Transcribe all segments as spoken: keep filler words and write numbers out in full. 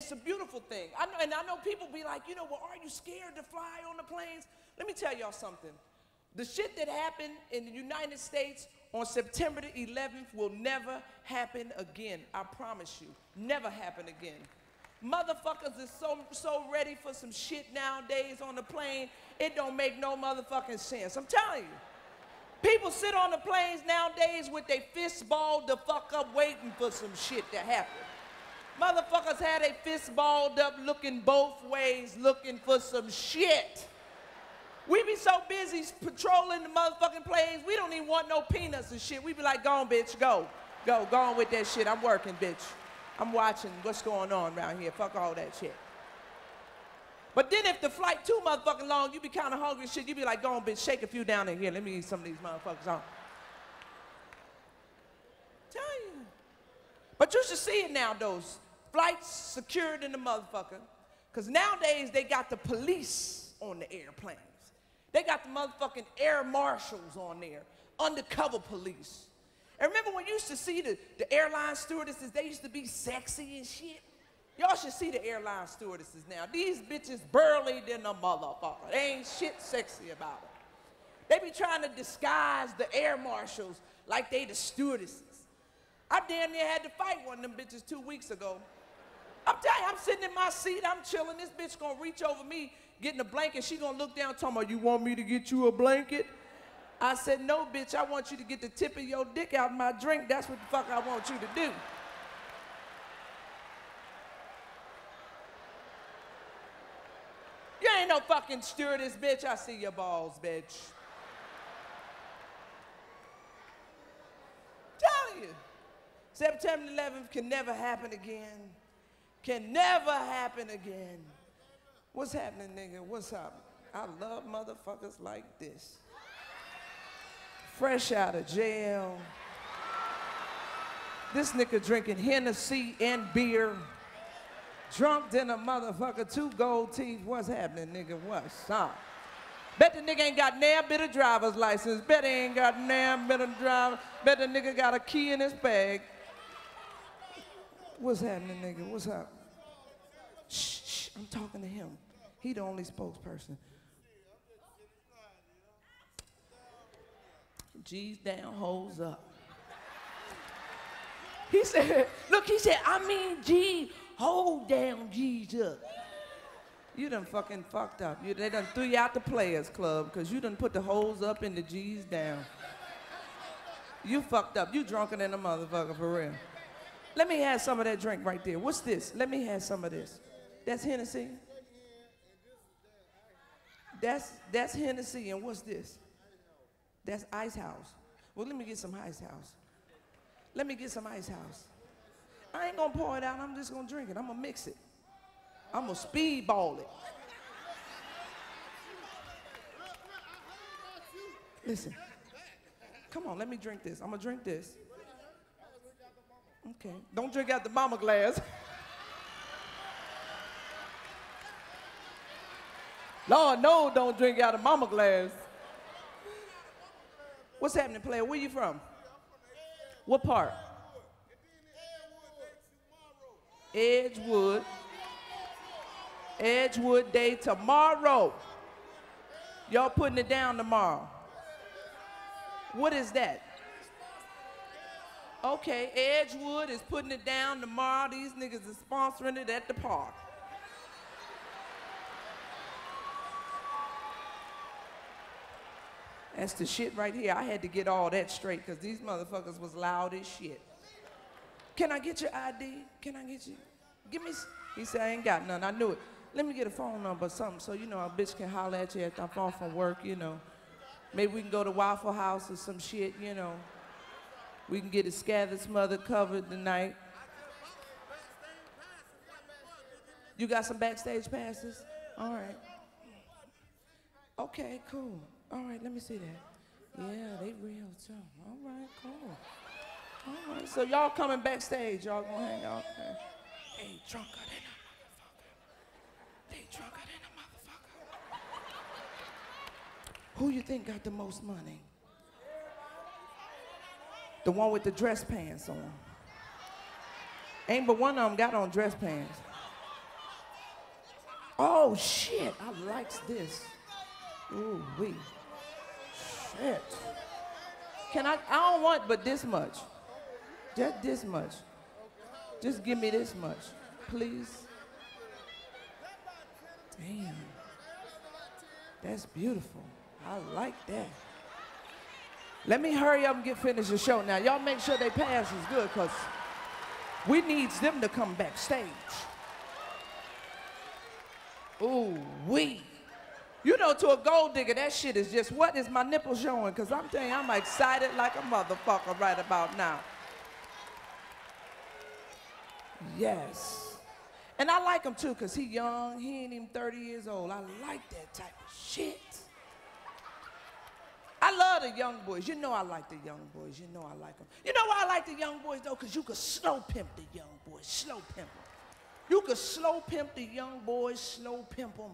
It's a beautiful thing. I know, and I know people be like, you know, well, are you scared to fly on the planes? Let me tell y'all something. The shit that happened in the United States on September the eleventh will never happen again. I promise you, never happen again. Motherfuckers is so, so ready for some shit nowadays on the plane, it don't make no motherfucking sense. I'm telling you. People sit on the planes nowadays with their fists balled the fuck up waiting for some shit to happen. Motherfuckers had a fist balled up looking both ways, looking for some shit. We be so busy patrolling the motherfucking planes, we don't even want no peanuts and shit. We be like, go on, bitch, go. Go, go on with that shit. I'm working, bitch. I'm watching what's going on around here. Fuck all that shit. But then if the flight too motherfucking long, you be kind of hungry and shit. You be like, go on, bitch, shake a few down in here. Let me eat some of these motherfuckers on. Tell you. But you should see it now, those. Flights secured in the motherfucker, because nowadays they got the police on the airplanes. They got the motherfucking air marshals on there, undercover police. And remember when you used to see the, the airline stewardesses, they used to be sexy and shit? Y'all should see the airline stewardesses now. These bitches burly than a motherfucker. They ain't shit sexy about them. They be trying to disguise the air marshals like they the stewardesses. I damn near had to fight one of them bitches two weeks ago. I'm telling you, I'm sitting in my seat, I'm chilling. This bitch gonna reach over me, getting a blanket. She gonna look down, talking about, you want me to get you a blanket? I said, no, bitch, I want you to get the tip of your dick out of my drink. That's what the fuck I want you to do. You ain't no fucking stewardess, bitch. I see your balls, bitch. Tell you, September eleventh can never happen again. Can never happen again. What's happening, nigga? What's up? I love motherfuckers like this. Fresh out of jail. This nigga drinking Hennessy and beer. Drunk than a motherfucker, two gold teeth. What's happening, nigga? What's up? Bet the nigga ain't got nary bit of driver's license. Bet he ain't got nary bit of driver. Bet the nigga got a key in his bag. What's happening, nigga? What's up? Shh, shh, I'm talking to him. He the only spokesperson. G's down, hoes up. He said, look, he said, I mean G, hold down G's up. You done fucking fucked up. You, they done threw you out the Players Club because you done put the hoes up and the G's down. You fucked up. You drunker than a motherfucker, for real. Let me have some of that drink right there. What's this? Let me have some of this. That's Hennessy. That's, that's Hennessy, and what's this? That's Ice House. Well, let me get some Ice House. Let me get some Ice House. I ain't gonna pour it out, I'm just gonna drink it. I'm gonna mix it. I'm gonna speedball it. Listen, come on, let me drink this. I'm gonna drink this. Okay. Don't drink out the mama glass. Lord, no, don't drink out the mama glass. What's happening, player? Where you from? What part? Edgewood. Edgewood Day tomorrow. Y'all putting it down tomorrow. What is that? Okay, Edgewood is putting it down tomorrow. These niggas is sponsoring it at the park. That's the shit right here. I had to get all that straight because these motherfuckers was loud as shit. Can I get your I D? Can I get you? Give me, he said, I ain't got none. I knew it. Let me get a phone number or something so, you know, a bitch can holler at you after I'm off from work, you know. Maybe we can go to Waffle House or some shit, you know. We can get his scattered, smothered, covered tonight. You got some backstage passes? All right. Okay, cool. All right, let me see that. Yeah, they real too. All right, cool. All right, so y'all coming backstage. Y'all gonna hang out there. They drunker than a motherfucker. They drunker than a motherfucker. Who you think got the most money? The one with the dress pants on. Ain't but one of them got on dress pants. Oh, shit, I likes this. Ooh, wee. Shit. Can I, I don't want but this much. Just this much. Just give me this much, please. Damn. That's beautiful. I like that. Let me hurry up and get finished the show now. Y'all make sure they pass is good, because we needs them to come backstage. Ooh, wee. You know, to a gold digger, that shit is just, what is my nipple showing? Because I'm telling you, I'm excited like a motherfucker right about now. Yes. And I like him, too, because he young. He ain't even thirty years old. I like that type of shit. I love the young boys. You know I like the young boys. You know I like them. You know why I like the young boys, though? Because you could slow pimp the young boys. Slow pimp them. You could slow pimp the young boys. Slow pimp them.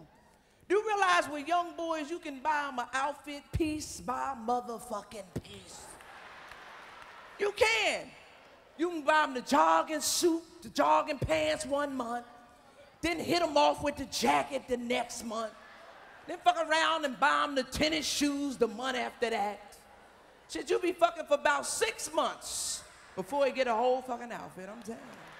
Do you realize with young boys, you can buy them an outfit piece by motherfucking piece? You can. You can buy them the jogging suit, the jogging pants one month, then hit them off with the jacket the next month, then fuck around and buy them the tennis shoes the month after that. Shit, you be fucking for about six months before you get a whole fucking outfit, I'm telling you.